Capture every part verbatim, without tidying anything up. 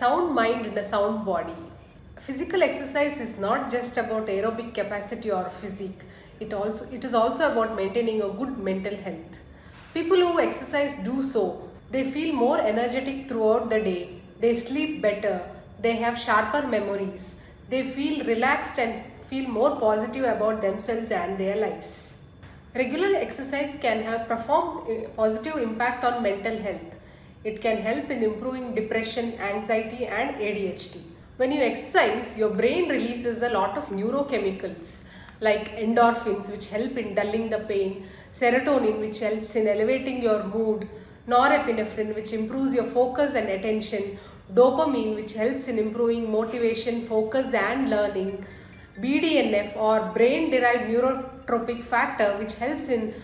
sound mind and a sound body. Physical exercise is not just about aerobic capacity or physique. It also it is also about maintaining a good mental health. People who exercise do so. They feel more energetic throughout the day. They sleep better. They have sharper memories. They feel relaxed and feel more positive about themselves and their lives. Regular exercise can have profound positive impact on mental health. It can help in improving depression, anxiety and A D H D. When you exercise, your brain releases a lot of neurochemicals like endorphins, which help in dulling the pain, serotonin, which helps in elevating your mood, norepinephrine, which improves your focus and attention, dopamine, which helps in improving motivation, focus and learning, B D N F or brain derived neurotropic factor, which helps in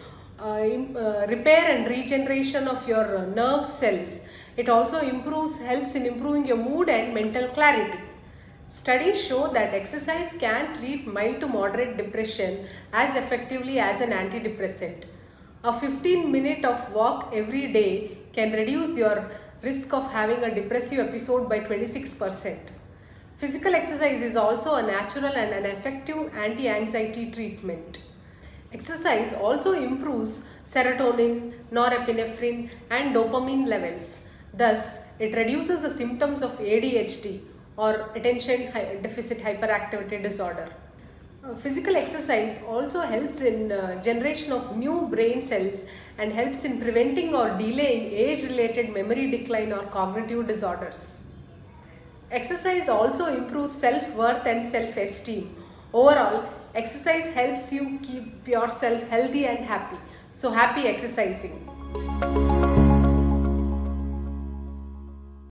uh, in, uh, repair and regeneration of your uh, nerve cells. It also improves helps in improving your mood and mental clarity. Studies show that exercise can treat mild to moderate depression as effectively as an antidepressant. A fifteen minute of walk every day can reduce your risk of having a depressive episode by twenty-six percent. Physical exercise is also a natural and an effective anti-anxiety treatment. Exercise also improves serotonin, norepinephrine and dopamine levels. Thus, it reduces the symptoms of A D H D or attention deficit hyperactivity disorder. Physical exercise also helps in uh, generation of new brain cells and helps in preventing or delaying age-related memory decline or cognitive disorders. Exercise also improves self-worth and self-esteem. Overall, exercise helps you keep yourself healthy and happy. So happy exercising!